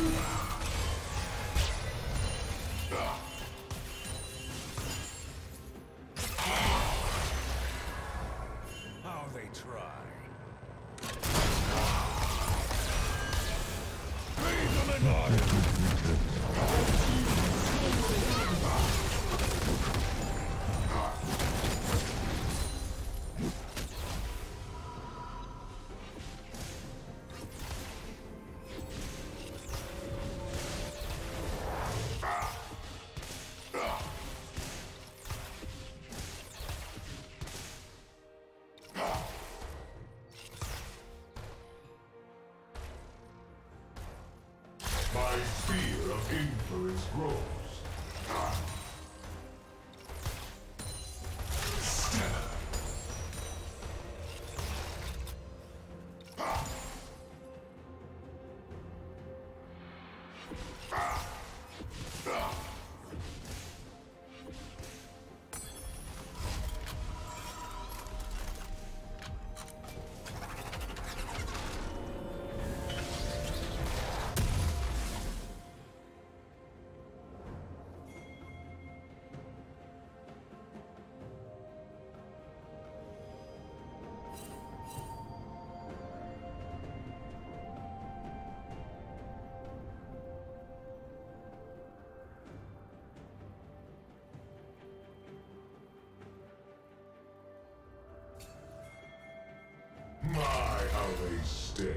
How they try. Leave them alive. My fear of influence grows. My, how they stare.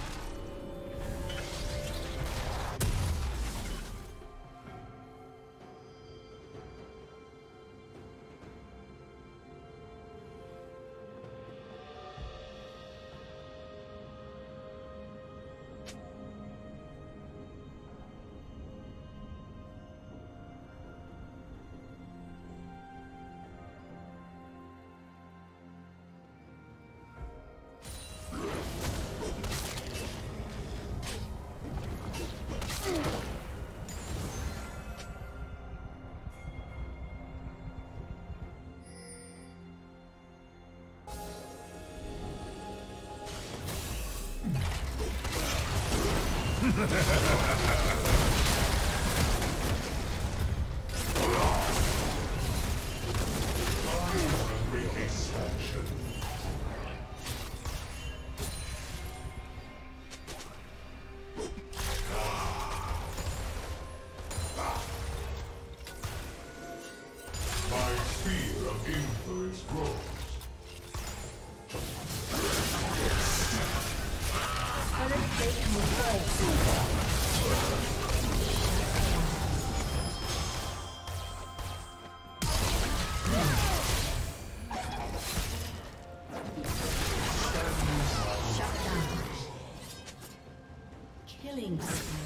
Killing spree.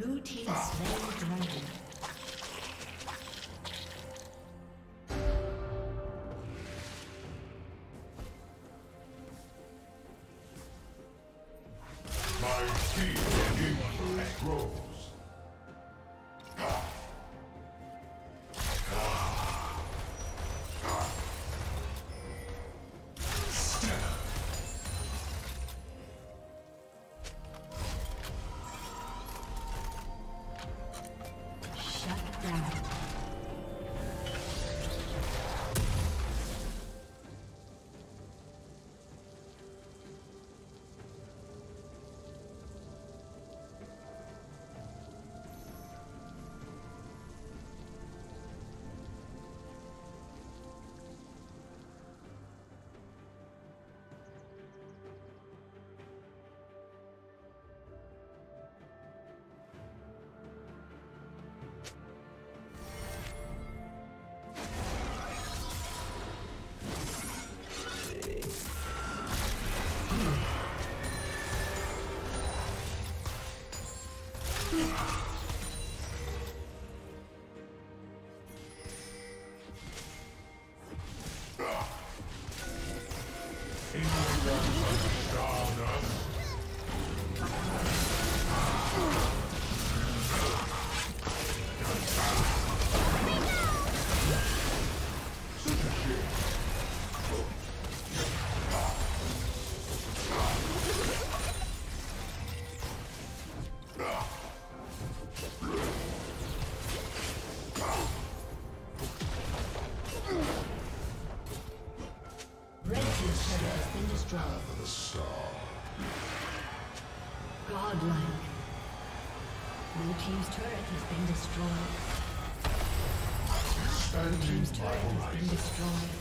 Blue team slain the dragon. Team's turret has been destroyed. Standing team's turret has been destroyed.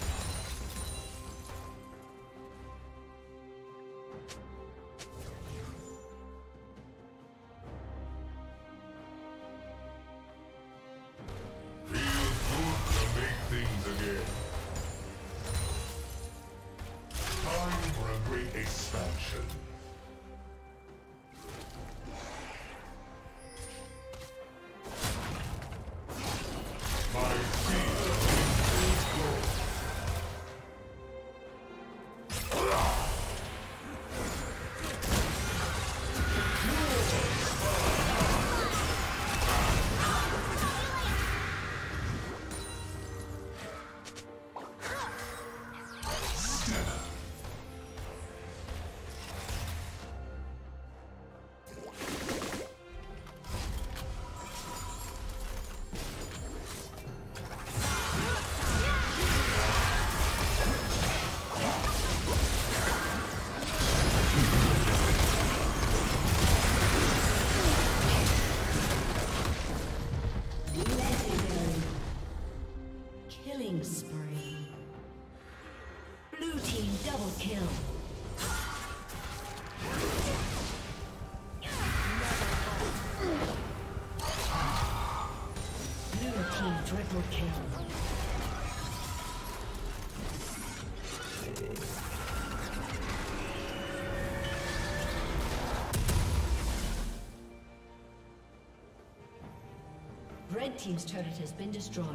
Red team's turret has been destroyed.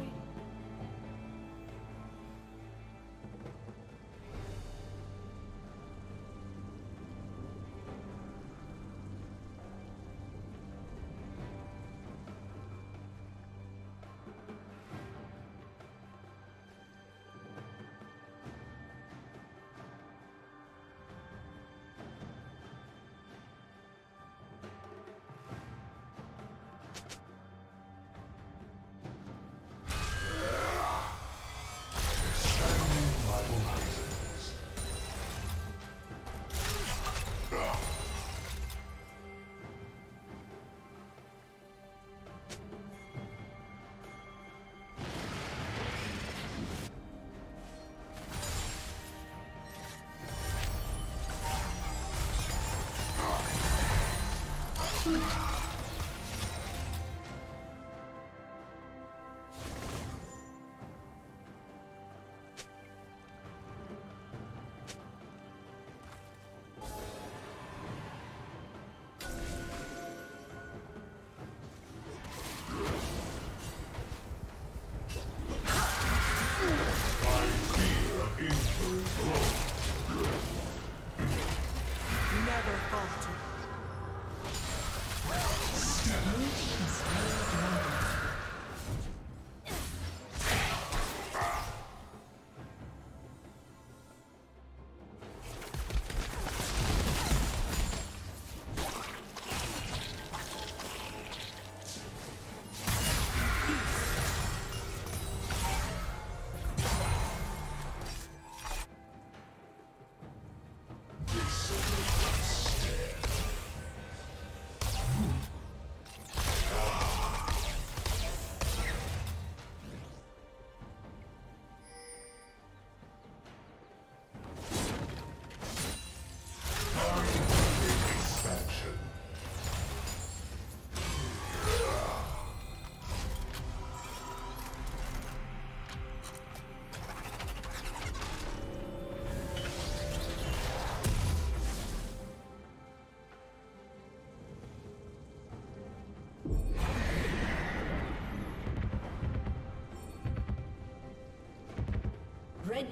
Red